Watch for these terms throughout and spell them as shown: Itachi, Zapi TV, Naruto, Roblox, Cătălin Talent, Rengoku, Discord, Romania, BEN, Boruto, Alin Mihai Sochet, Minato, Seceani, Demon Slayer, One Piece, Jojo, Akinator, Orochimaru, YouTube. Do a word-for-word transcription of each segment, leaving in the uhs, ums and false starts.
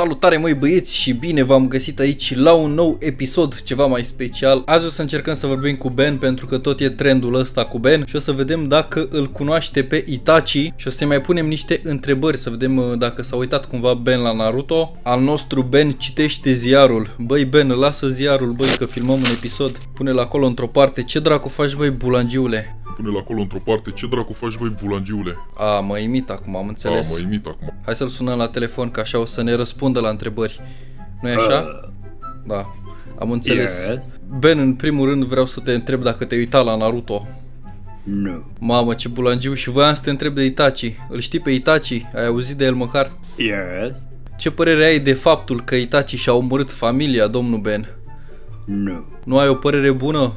Salutare măi băieți și bine v-am găsit aici la un nou episod ceva mai special. Azi o să încercăm să vorbim cu Ben pentru că tot e trendul ăsta cu Ben și o să vedem dacă îl cunoaște pe Itachi și o să-i mai punem niște întrebări să vedem dacă s-a uitat cumva Ben la Naruto. Al nostru Ben citește ziarul. Băi Ben, lasă ziarul, băi, că filmăm un episod. Pune-l acolo într-o parte. Ce dracu faci băi bulangiule? Pune-l acolo într-o parte. Ce dracu faci băi bulangiule? A, mă imit acum, am înțeles. A, mă imit acum. Hai să-l sunăm la telefon că așa o să ne răspundă la întrebări. Nu-i așa? Da, am înțeles. Yeah. Ben, în primul rând vreau să te întreb dacă te-ai uitat la Naruto. No. Mamă, ce bulangiu, și voiam să te întreb de Itachi. Îl știi pe Itachi? Ai auzit de el măcar? Yeah. Ce părere ai de faptul că Itachi și-a omorât familia, domnul Ben? No. Nu ai o părere bună?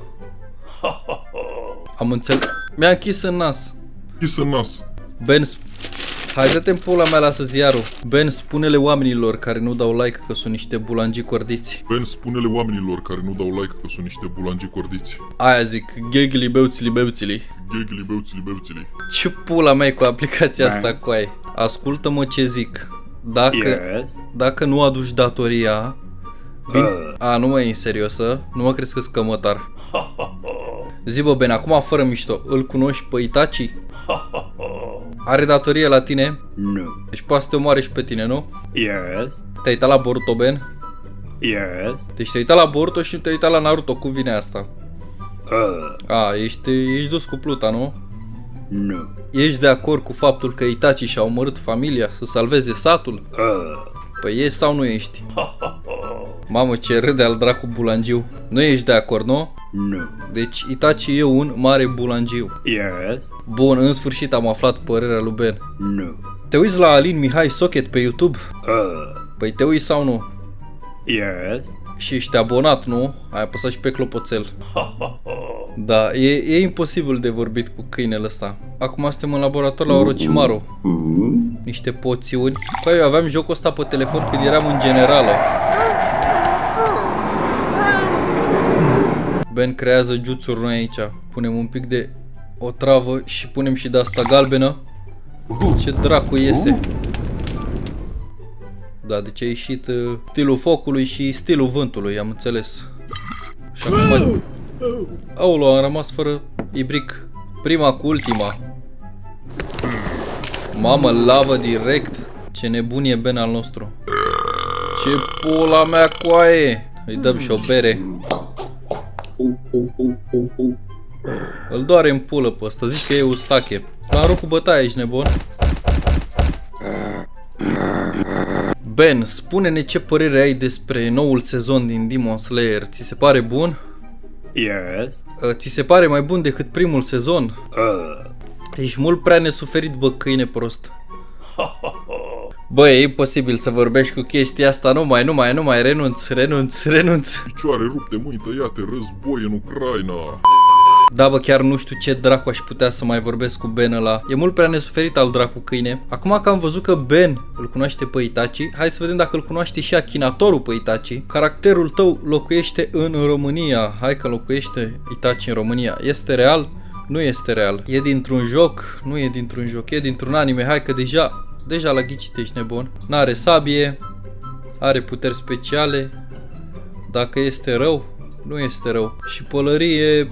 Am înțeles. Mi-a închis în nas. Închis în nas. Ben, hai, dă-te în pula mea, lasă ziarul. Ben, spune-le oamenilor care nu dau like că sunt niște bulangii cordiți. Ben, spune-le oamenilor care nu dau like că sunt niște bulangii cordiți. Aia zic, ghegli beuțili beuțili. Ghegli beuțili beuțili. Ce pula mea cu aplicația asta, coai? Ascultă-mă ce zic. Dacă, yeah. dacă nu aduci datoria... Vin... Uh. A, nu mă e în seriosă, nu mă crezi că-s cămătar. Zi bă, Ben, acum fără mișto, îl cunoști pe Itachi? Are datorie la tine? Nu. Deci poate să te omoare și pe tine, nu? Yes. Te-ai uitat la Boruto, Ben? Yes. Deci te-ai uitat la Boruto și te-ai uitat la Naruto, cum vine asta? Uh. A, ești, ești dus cu pluta, nu? Nu. Ești de acord cu faptul că Itachi și-a omorât familia să salveze satul? Uh. Păi ești sau nu ești? Mamă, ce râde al dracu bulangiu. Nu ești de acord, nu? Nu. Deci Itachi e un mare bulangiu. Yes. Bun, în sfârșit am aflat părerea lui Ben. Nu. Te uiți la Alin Mihai Sochet pe YouTube? Uh. Păi te uiți sau nu? Yes. Și ești abonat, nu? Ai apăsat și pe clopoțel. Da, e, e imposibil de vorbit cu câinele ăsta. Acum suntem în laborator la Orochimaru. Niște poțiuni. Păi eu aveam jocul ăsta pe telefon când eram în generală. Ben creează juțuri noi aici. Punem un pic de o travă și punem și de asta galbenă. Ce dracu iese. Da, deci a ieșit uh, stilul focului și stilul vântului, am înțeles. Și acum... Aolo, am rămas fără ibric. Prima cu ultima. Mamă, lavă direct. Ce nebun e Ben al nostru. Ce pula mea coaie. Îi dăm și o bere. Îl doare în pulă pe ăsta, zici că e Ustache. L-am rupt cu bătaie, ești nebun. Ben, spune-ne ce părere ai despre noul sezon din Demon Slayer. Ți se pare bun? Yes. Ți se pare mai bun decât primul sezon? Uh. Ești mult prea nesuferit, bă, câine prost. Bă, e imposibil să vorbești cu chestia asta, nu mai, nu mai, nu mai, renunț, renunț, renunț. Picioare rupte, mâini tăiate, război în Ucraina. Da, bă, chiar nu știu ce dracu aș putea să mai vorbesc cu Ben ăla. E mult prea nesuferit al dracu câine. Acum că am văzut că Ben îl cunoaște pe Itachi, hai să vedem dacă îl cunoaște și Akinatorul pe Itachi. Caracterul tău locuiește în România. Hai că locuiește Itachi în România. Este real? Nu este real. E dintr-un joc? Nu e dintr-un joc. E dintr-un anime. Hai că deja... Deja la ghicit ești nebun. N-are sabie. Are puteri speciale. Dacă este rău, nu este rău. Și pălărie...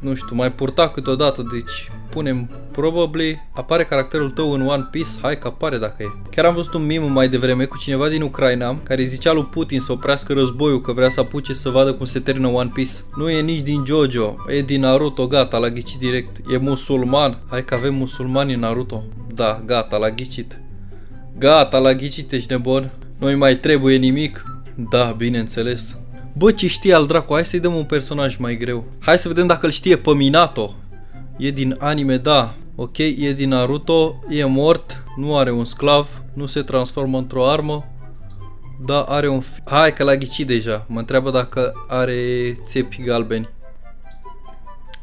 Nu știu, mai purta câteodată, deci punem probably. Apare caracterul tău în One Piece? Hai că apare dacă e. Chiar am văzut un meme mai devreme cu cineva din Ucraina care zicea lui Putin să oprească războiul, că vrea să apuce să vadă cum se termină One Piece. Nu e nici din Jojo, e din Naruto, gata, la ghicit direct. E musulman, hai că avem musulmani în Naruto. Da, gata, la ghicit. Gata, la ghicit, ești nebun. Nu-i mai trebuie nimic. Da, bineînțeles. Bă, ce știe al dracu, hai să-i dăm un personaj mai greu. Hai să vedem dacă îl știe pe Minato. E din anime, da. Ok, e din Naruto, e mort, nu are un sclav, nu se transformă într-o armă. Da, are un... Hai că l-a ghicit deja, mă întreabă dacă are țepi galbeni.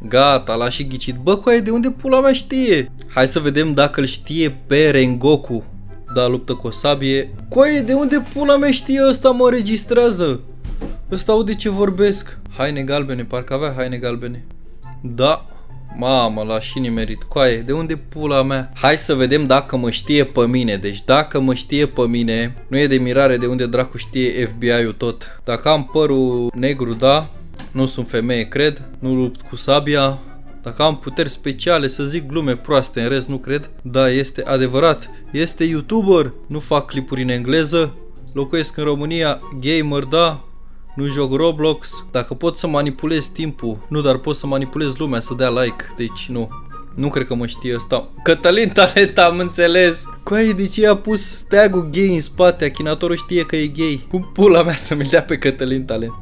Gata, l-a și ghicit. Bă, coaie, de unde pula mea știe? Hai să vedem dacă îl știe pe Rengoku. Da, luptă cu o sabie. Coaie, de unde pula mea știe ăsta, mă registrează? Ăsta aude ce vorbesc. Haine galbene, parcă avea haine galbene. Da, Mamă, l-a și nimerit. Coaie, de unde pula mea? Hai să vedem dacă mă știe pe mine. Deci dacă mă știe pe mine, nu e de mirare de unde dracu știe F B I-ul tot. Dacă am părul negru, da, nu sunt femeie, cred, nu lupt cu sabia. Dacă am puteri speciale, să zic glume proaste, în rest nu cred. Da, este adevărat, este YouTuber, nu fac clipuri în engleză, locuiesc în România, gamer, da, nu joc Roblox. Dacă pot să manipulez timpul, nu, dar pot să manipulez lumea să dea like, deci nu. Nu cred că mă știe ăsta. Cătălin Talent, am înțeles. Coaie, de ce i-a pus steagul gay în spate? Akinatorul știe că e gay. Cum pula mea să mi-l dea pe Cătălin Talent?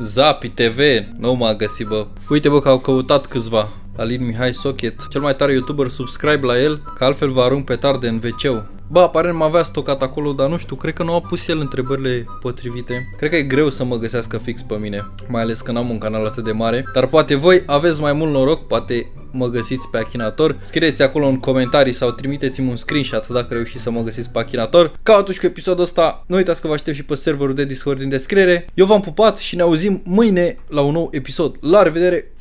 Zapi T V, nu m-a găsit, bă. Uite, bă, că au căutat câțiva. Alin Mihai Sochet, cel mai tare YouTuber, subscribe la el, că altfel vă arunc petarde în W C-ul. Bă, aparent m-avea stocat acolo, dar nu știu, cred că nu a pus el întrebările potrivite. Cred că e greu să mă găsească fix pe mine, mai ales că n-am un canal atât de mare. Dar poate voi aveți mai mult noroc, poate mă găsiți pe Akinator. Scrieți acolo în comentarii sau trimiteți-mi un screenshot dacă reușiți să mă găsiți pe Akinator. Ca atunci cu episodul ăsta, nu uitați că vă aștept și pe serverul de Discord din descriere. Eu v-am pupat și ne auzim mâine la un nou episod. La revedere!